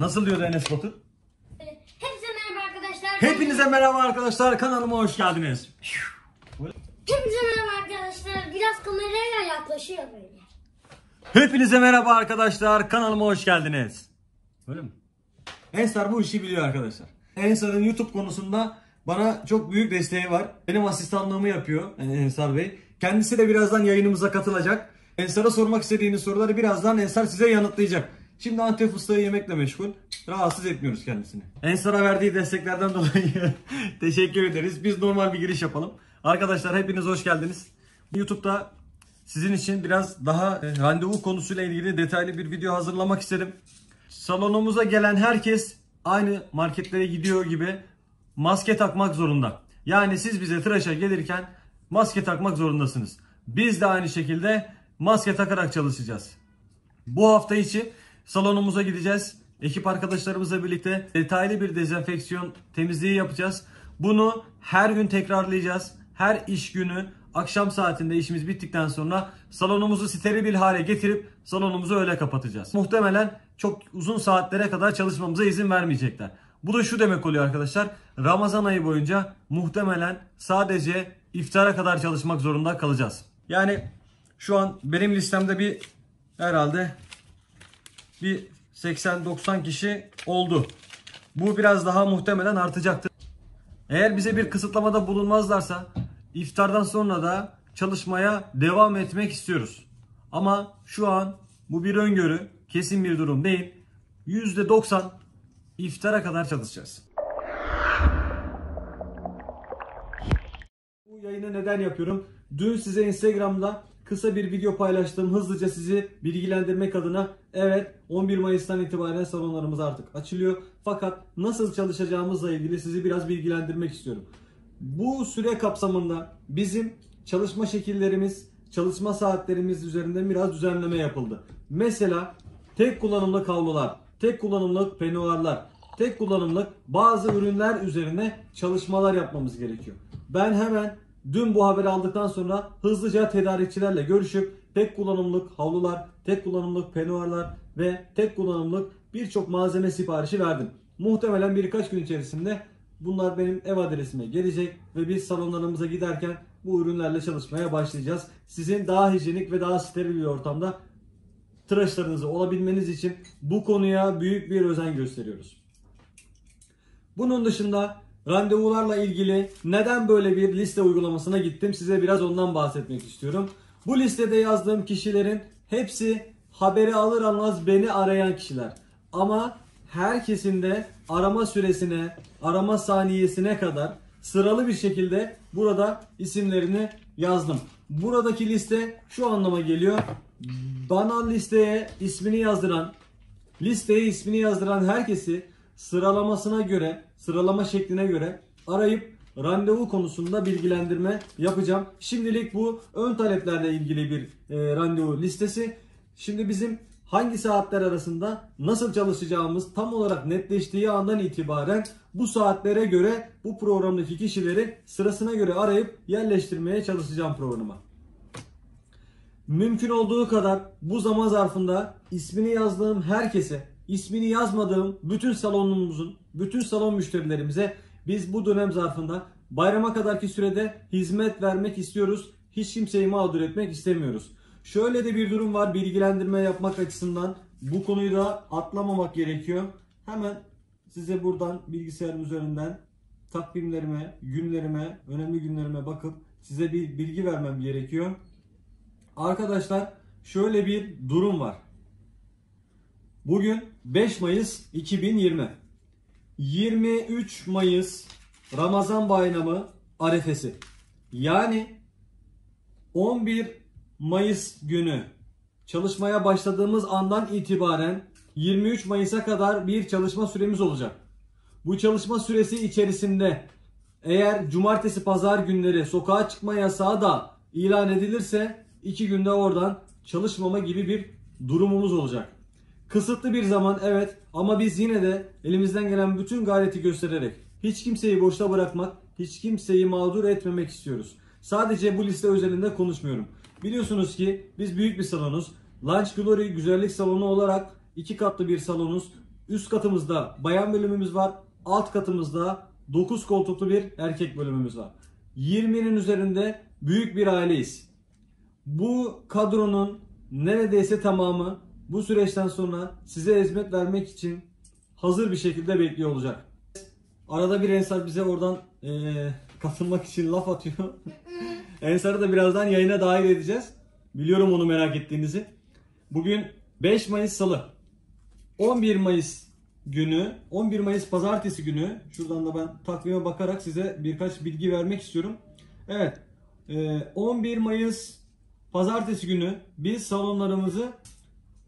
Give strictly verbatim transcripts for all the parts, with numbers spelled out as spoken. Nasıl diyordu Enes Batur? Hepinize merhaba arkadaşlar. Hepinize merhaba arkadaşlar. Kanalıma hoş geldiniz. Hepinize merhaba arkadaşlar. Biraz kameraya yaklaşıyor böyle. Hepinize merhaba arkadaşlar. Kanalıma hoş geldiniz. Öyle mi? Ensar bu işi biliyor arkadaşlar. Ensar'ın YouTube konusunda bana çok büyük desteği var. Benim asistanlığımı yapıyor Ensar Bey. Kendisi de birazdan yayınımıza katılacak. Ensar'a sormak istediğiniz soruları birazdan Ensar size yanıtlayacak. Şimdi Antep fıstığı yemekle meşgul. Rahatsız etmiyoruz kendisini. Ensar'a verdiği desteklerden dolayı teşekkür ederiz. Biz normal bir giriş yapalım. Arkadaşlar hepiniz hoş geldiniz. YouTube'da sizin için biraz daha randevu konusuyla ilgili detaylı bir video hazırlamak istedim. Salonumuza gelen herkes aynı marketlere gidiyor gibi maske takmak zorunda. Yani siz bize tıraşa gelirken maske takmak zorundasınız. Biz de aynı şekilde maske takarak çalışacağız. Bu hafta içi salonumuza gideceğiz. Ekip arkadaşlarımızla birlikte detaylı bir dezenfeksiyon temizliği yapacağız. Bunu her gün tekrarlayacağız. Her iş günü akşam saatinde işimiz bittikten sonra salonumuzu steril bir hale getirip salonumuzu öyle kapatacağız. Muhtemelen çok uzun saatlere kadar çalışmamıza izin vermeyecekler. Bu da şu demek oluyor arkadaşlar. Ramazan ayı boyunca muhtemelen sadece iftara kadar çalışmak zorunda kalacağız. Yani şu an benim listemde bir herhalde bir seksen doksan kişi oldu. Bu biraz daha muhtemelen artacaktır. Eğer bize bir kısıtlamada bulunmazlarsa iftardan sonra da çalışmaya devam etmek istiyoruz. Ama şu an bu bir öngörü, kesin bir durum değil. yüzde doksan iftara kadar çalışacağız. Bu yayını neden yapıyorum? Dün size Instagram'da kısa bir video paylaştım. Hızlıca sizi bilgilendirmek adına. Evet, on bir Mayıs'tan itibaren salonlarımız artık açılıyor. Fakat nasıl çalışacağımızla ilgili sizi biraz bilgilendirmek istiyorum. Bu süre kapsamında bizim çalışma şekillerimiz, çalışma saatlerimiz üzerinde biraz düzenleme yapıldı. Mesela tek kullanımlık havlular, tek kullanımlık penuarlar, tek kullanımlık bazı ürünler üzerine çalışmalar yapmamız gerekiyor. Ben hemen dün bu haberi aldıktan sonra hızlıca tedarikçilerle görüşüp tek kullanımlık havlular, tek kullanımlık penuarlar ve tek kullanımlık birçok malzeme siparişi verdim. Muhtemelen birkaç gün içerisinde bunlar benim ev adresime gelecek ve biz salonlarımıza giderken bu ürünlerle çalışmaya başlayacağız. Sizin daha hijyenik ve daha steril bir ortamda tıraşlarınızı olabilmeniz için bu konuya büyük bir özen gösteriyoruz. Bunun dışında randevularla ilgili neden böyle bir liste uygulamasına gittim, size biraz ondan bahsetmek istiyorum. Bu listede yazdığım kişilerin hepsi haberi alır almaz beni arayan kişiler. Ama herkesin de arama süresine, arama saniyesine kadar sıralı bir şekilde burada isimlerini yazdım. Buradaki liste şu anlama geliyor. Bana listeye ismini yazdıran, listeye ismini yazdıran herkesi sıralamasına göre, sıralama şekline göre arayıp randevu konusunda bilgilendirme yapacağım. Şimdilik bu ön taleplerle ilgili bir e, randevu listesi. Şimdi bizim hangi saatler arasında nasıl çalışacağımız tam olarak netleştiği andan itibaren bu saatlere göre bu programdaki kişileri sırasına göre arayıp yerleştirmeye çalışacağım programa. Mümkün olduğu kadar bu zaman zarfında ismini yazdığım herkese, ismini yazmadığım bütün salonumuzun, bütün salon müşterilerimize biz bu dönem zarfında bayrama kadarki sürede hizmet vermek istiyoruz. Hiç kimseyi mağdur etmek istemiyoruz. Şöyle de bir durum var bilgilendirme yapmak açısından. Bu konuyu da atlamamak gerekiyor. Hemen size buradan bilgisayarın üzerinden takvimlerime, günlerime, önemli günlerime bakıp size bir bilgi vermem gerekiyor. Arkadaşlar şöyle bir durum var. Bugün beş Mayıs iki bin yirmi. yirmi üç Mayıs Ramazan Bayramı arefesi. Yani on bir Mayıs günü çalışmaya başladığımız andan itibaren yirmi üç Mayıs'a kadar bir çalışma süremiz olacak. Bu çalışma süresi içerisinde eğer cumartesi pazar günleri sokağa çıkma yasağı da ilan edilirse iki günde oradan çalışmama gibi bir durumumuz olacak. Kısıtlı bir zaman evet, ama biz yine de elimizden gelen bütün gayreti göstererek hiç kimseyi boşta bırakmak, hiç kimseyi mağdur etmemek istiyoruz. Sadece bu liste özelinde konuşmuyorum. Biliyorsunuz ki biz büyük bir salonuz. Lunch Glory güzellik salonu olarak iki katlı bir salonuz. Üst katımızda bayan bölümümüz var. Alt katımızda dokuz koltuklu bir erkek bölümümüz var. yirminin üzerinde büyük bir aileyiz. Bu kadronun neredeyse tamamı bu süreçten sonra size hizmet vermek için hazır bir şekilde bekliyor olacak. Arada bir Ensar bize oradan ee, katılmak için laf atıyor. Ensar'ı da birazdan yayına dahil edeceğiz. Biliyorum onu merak ettiğinizi. Bugün beş Mayıs Salı. on bir Mayıs günü, on bir Mayıs Pazartesi günü. Şuradan da ben takvime bakarak size birkaç bilgi vermek istiyorum. Evet, on bir Mayıs Pazartesi günü biz salonlarımızı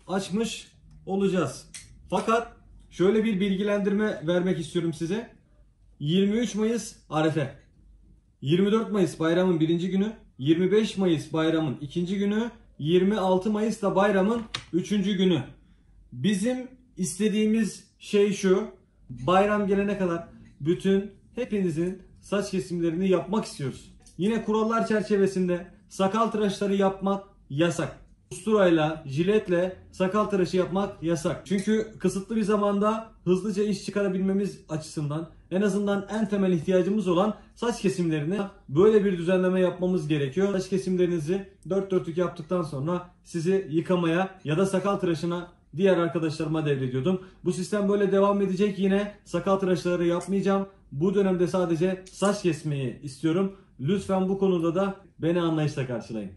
açmış olacağız. Fakat şöyle bir bilgilendirme vermek istiyorum size. yirmi üç Mayıs Arefe, yirmi dört Mayıs bayramın birinci günü, yirmi beş Mayıs bayramın ikinci günü, yirmi altı Mayıs da bayramın üçüncü günü. Bizim istediğimiz şey şu, bayram gelene kadar bütün hepinizin saç kesimlerini yapmak istiyoruz. Yine kurallar çerçevesinde sakal tıraşları yapmak yasak. Usturayla, jiletle sakal tıraşı yapmak yasak. Çünkü kısıtlı bir zamanda hızlıca iş çıkarabilmemiz açısından en azından en temel ihtiyacımız olan saç kesimlerine böyle bir düzenleme yapmamız gerekiyor. Saç kesimlerinizi dört dörtlük yaptıktan sonra sizi yıkamaya ya da sakal tıraşına diğer arkadaşlarıma devrediyordum. Bu sistem böyle devam edecek. Yine sakal tıraşları yapmayacağım. Bu dönemde sadece saç kesmeyi istiyorum. Lütfen bu konuda da beni anlayışla karşılayın.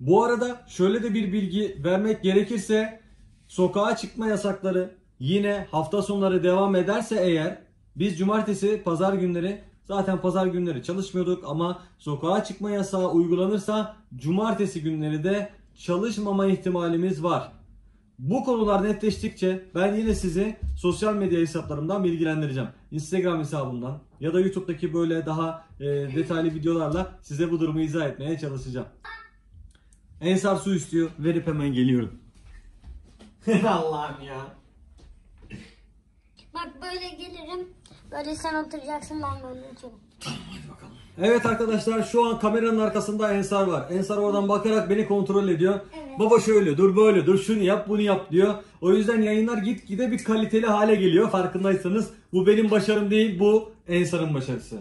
Bu arada şöyle de bir bilgi vermek gerekirse, sokağa çıkma yasakları yine hafta sonları devam ederse eğer, biz cumartesi pazar günleri zaten pazar günleri çalışmıyorduk ama sokağa çıkma yasağı uygulanırsa cumartesi günleri de çalışmama ihtimalimiz var. Bu konular netleştikçe ben yine sizi sosyal medya hesaplarımdan bilgilendireceğim. Instagram hesabımdan ya da YouTube'daki böyle daha e, detaylı videolarla size bu durumu izah etmeye çalışacağım. Ensar su istiyor. Verip hemen geliyorum. Allah'ım ya. Bak böyle gelirim. Böyle sen oturacaksın, ben böyle otururum. Tamam, hadi bakalım. Evet arkadaşlar, şu an kameranın arkasında Ensar var. Ensar oradan bakarak beni kontrol ediyor. Evet. Baba şöyle dur, böyle dur, şunu yap, bunu yap diyor. O yüzden yayınlar gitgide bir kaliteli hale geliyor, farkındaysanız. Bu benim başarım değil, bu Ensar'ın başarısı.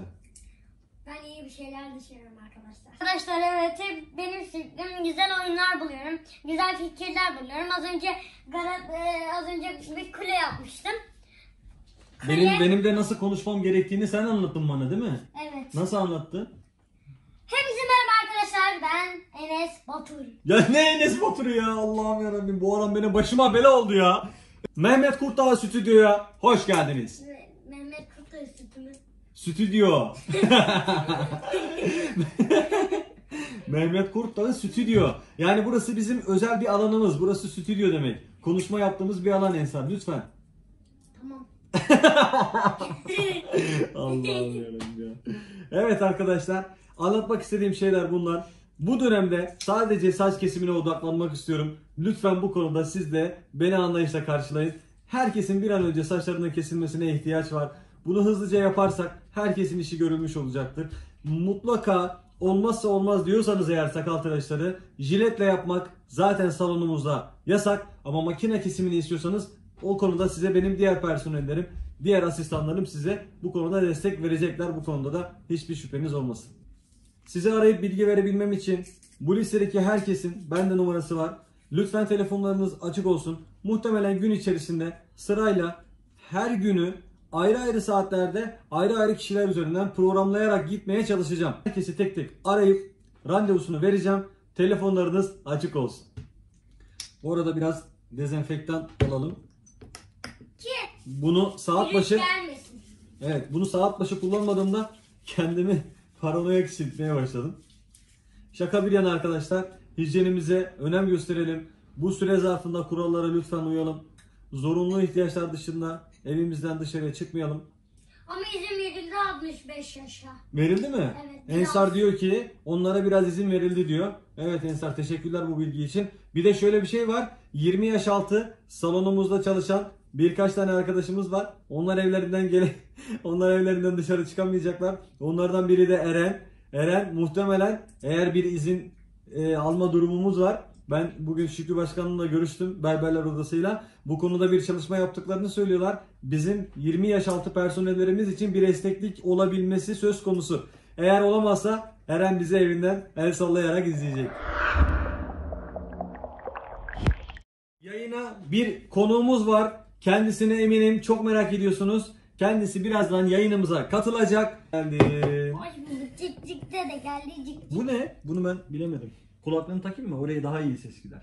Ben iyi bir şeyler düşünüyorum arkadaşlar. Arkadaşlar evet, hep benim fikrim, güzel oyunlar buluyorum. Güzel fikirler buluyorum. Az önce az önce bir kule yapmıştım. Benim, benim de nasıl konuşmam gerektiğini sen anlattın bana, değil mi? Evet. Nasıl anlattın? Hepinize merhaba arkadaşlar, ben Enes Batur. Ya ne Enes Batur'u ya, Allah'ım yarabbim, bu adam benim başıma bela oldu ya. Mehmet Kurtdağı Stüdyo'ya hoş geldiniz. Me Mehmet Kurtdağı Stüdyo. Stüdyo. Mehmet Kurtdağı Stüdyo. Yani burası bizim özel bir alanımız, burası stüdyo demek. Konuşma yaptığımız bir alan Ensar, lütfen. Tamam. Allah'ım ya. Evet arkadaşlar, anlatmak istediğim şeyler bunlar. Bu dönemde sadece saç kesimine odaklanmak istiyorum. Lütfen bu konuda siz de beni anlayışla karşılayın. Herkesin bir an önce saçlarının kesilmesine ihtiyaç var. Bunu hızlıca yaparsak herkesin işi görülmüş olacaktır. Mutlaka olmazsa olmaz diyorsanız eğer sakal tıraşları jiletle yapmak zaten salonumuzda yasak. Ama makine kesimini istiyorsanız o konuda size benim diğer personellerim, diğer asistanlarım size bu konuda destek verecekler. Bu konuda da hiçbir şüpheniz olmasın. Size arayıp bilgi verebilmem için bu listedeki herkesin bende numarası var. Lütfen telefonlarınız açık olsun. Muhtemelen gün içerisinde sırayla her günü ayrı ayrı saatlerde ayrı ayrı kişiler üzerinden programlayarak gitmeye çalışacağım. Herkesi tek tek arayıp randevusunu vereceğim. Telefonlarınız açık olsun. Bu arada biraz dezenfektan alalım. Bunu saat başı Evet, bunu saat başı kullanmadığımda kendimi paranoya hissetmeye başladım. Şaka bir yana arkadaşlar, hijyenimize önem gösterelim. Bu süre zarfında kurallara lütfen uyalım. Zorunlu ihtiyaçlar dışında evimizden dışarıya çıkmayalım. Ama izin verildi altmış beş yaşa. Verildi mi? Evet. Ensar diyor ki onlara biraz izin verildi diyor. Evet Ensar, teşekkürler bu bilgi için. Bir de şöyle bir şey var. yirmi yaş altı salonumuzda çalışan birkaç tane arkadaşımız var. Onlar evlerinden gele, onlar evlerinden dışarı çıkamayacaklar. Onlardan biri de Eren. Eren muhtemelen eğer bir izin e, alma durumumuz var, Ben bugün Şükrü Başkan'la görüştüm, berberler odasıyla. Bu konuda bir çalışma yaptıklarını söylüyorlar. Bizim yirmi yaş altı personellerimiz için bir esneklik olabilmesi söz konusu. Eğer olamazsa Eren bizi evinden el sallayarak izleyecek. Yayına bir konuğumuz var. Kendisini eminim çok merak ediyorsunuz. Kendisi birazdan yayınımıza katılacak. Geldi. Hoş bulduk. Cik cik de de geldi cik cik. Bu ne? Bunu ben bilemedim. Kulaklığını takayım mı? Oraya daha iyi ses gider.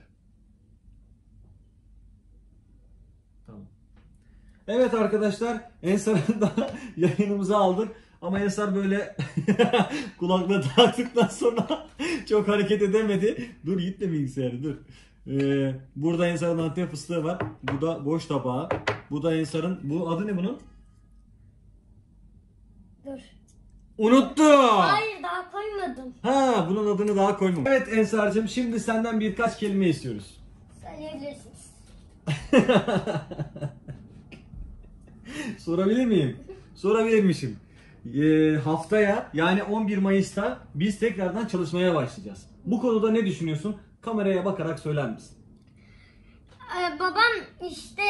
Tamam. Evet arkadaşlar, Ensar'ı da yayınımıza aldık. Ama Ensar böyle kulaklığı taktıktan sonra çok hareket edemedi. Dur gitme bilgisayarı dur. Ee, burada Ensar'ın antep fıstığı var. Bu da boş tabağı. Bu da Ensar'ın, bu adı ne bunun? Dur. Unuttum. Hayır, daha koymadım. Ha, bunun adını daha koymadım. Evet Ensar'cığım, şimdi senden birkaç kelime istiyoruz. Söyleyebilirsiniz. Sorabilir miyim? Sorabilirmişim. Ee, haftaya yani on bir Mayıs'ta biz tekrardan çalışmaya başlayacağız. Bu konuda ne düşünüyorsun? Kameraya bakarak söyler misin? Ee, babam işte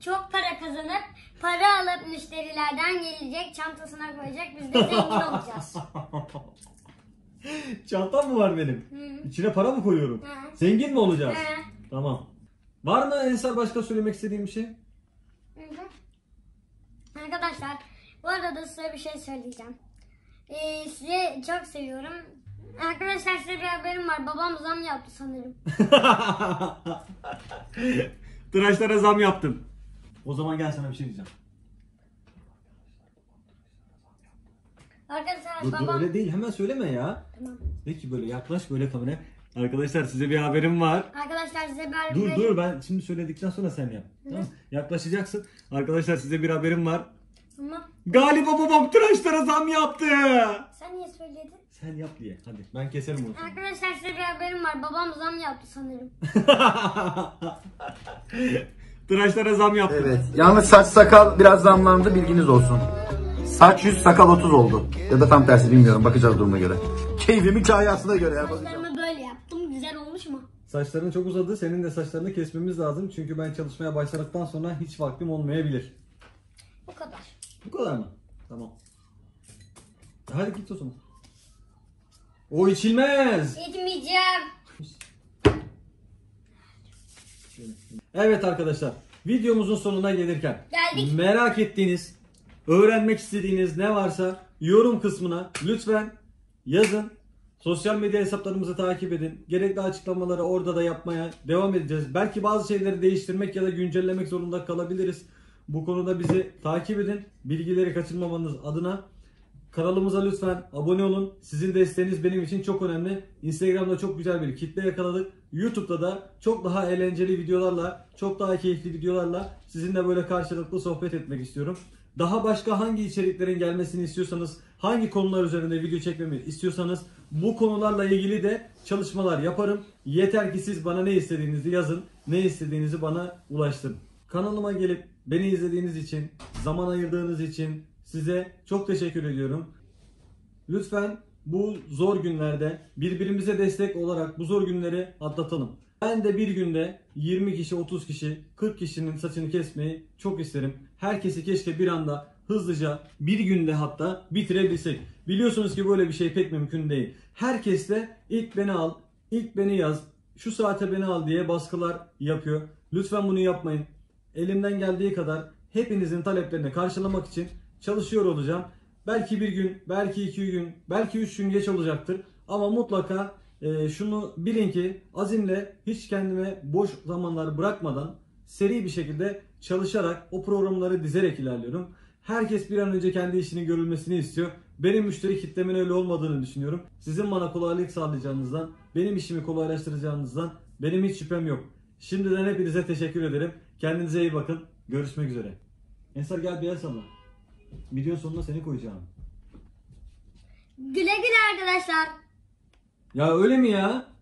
çok para kazanıp para alıp müşterilerden gelecek, çantasına koyacak, biz de zengin olacağız. Çantam mı var benim? Hı. İçine para mı koyuyorum? Hı. Zengin mi olacağız? Hı. Tamam. Var mı Ensar başka söylemek istediğim bir şey? Hı hı. Arkadaşlar, bu arada size bir şey söyleyeceğim. Ee, sizi çok seviyorum. Arkadaşlar, size bir haberim var. Babam zam yaptı sanırım. Tıraşlara zam yaptım. O zaman gel sana bir şey diyeceğim. Arkadaşlar dur, babam... Dur, öyle değil, hemen söyleme ya. Tamam. Peki böyle yaklaş böyle kameraya. Arkadaşlar, size bir haberim var. Arkadaşlar, size bir haberim var. Dur dur, ben şimdi söyledikten sonra sen yap. Hı. Tamam. Yaklaşacaksın. Arkadaşlar, size bir haberim var. Tamam. Galiba babam tıraşlara zam yaptı. Sen niye söyledin? Sen yap diye. Hadi ben keserim onu. Arkadaşlar, size bir haberim var. Babam zam yaptı sanırım. Tıraşlara zam yaptı. Evet. Yalnız saç sakal biraz zamlandı, bilginiz olsun. Saç yüz, sakal otuz oldu. Ya da tam tersi, bilmiyorum. Bakacağız duruma göre. Keyfimin kahyasına göre. Saçlarımı böyle yaptım. Güzel olmuş mu? Saçların çok uzadı. Senin de saçlarını kesmemiz lazım. Çünkü ben çalışmaya başladıktan sonra hiç vaktim olmayabilir. Bu kadar. Bu kadar mı? Tamam. Hadi git o zaman. O içilmez. Yetmeyeceğim. Evet arkadaşlar, videomuzun sonuna gelirken geldik. Merak ettiğiniz, öğrenmek istediğiniz ne varsa yorum kısmına lütfen yazın. Sosyal medya hesaplarımızı takip edin. Gerekli açıklamaları orada da yapmaya devam edeceğiz. Belki bazı şeyleri değiştirmek ya da güncellemek zorunda kalabiliriz. Bu konuda bizi takip edin. Bilgileri kaçırmamanız adına. Kanalımıza lütfen abone olun. Sizin desteğiniz benim için çok önemli. Instagram'da çok güzel bir kitle yakaladık. YouTube'da da çok daha eğlenceli videolarla, çok daha keyifli videolarla sizinle böyle karşılıklı sohbet etmek istiyorum. Daha başka hangi içeriklerin gelmesini istiyorsanız, hangi konular üzerinde video çekmemi istiyorsanız bu konularla ilgili de çalışmalar yaparım. Yeter ki siz bana ne istediğinizi yazın, ne istediğinizi bana ulaştırın. Kanalıma gelip beni izlediğiniz için, zaman ayırdığınız için size çok teşekkür ediyorum. Lütfen bu zor günlerde birbirimize destek olarak bu zor günleri atlatalım. Ben de bir günde yirmi kişi, otuz kişi, kırk kişinin saçını kesmeyi çok isterim. Herkesi keşke bir anda hızlıca bir günde hatta bitirebilsek. Biliyorsunuz ki böyle bir şey pek mümkün değil. Herkesle ilk beni al, ilk beni yaz, şu saate beni al diye baskılar yapıyor. Lütfen bunu yapmayın. Elimden geldiği kadar hepinizin taleplerini karşılamak için çalışıyor olacağım. Belki bir gün, belki iki gün, belki üç gün geç olacaktır. Ama mutlaka e, şunu bilin ki azimle, hiç kendime boş zamanlar bırakmadan seri bir şekilde çalışarak o programları dizerek ilerliyorum. Herkes bir an önce kendi işinin görülmesini istiyor. Benim müşteri kitlemin öyle olmadığını düşünüyorum. Sizin bana kolaylık sağlayacağınızdan, benim işimi kolaylaştıracağınızdan benim hiç şüphem yok. Şimdiden hepinize teşekkür ederim. Kendinize iyi bakın. Görüşmek üzere. Ensar, gel bir el salla. Videonun sonuna seni koyacağım. Güle güle arkadaşlar. Ya öyle mi ya?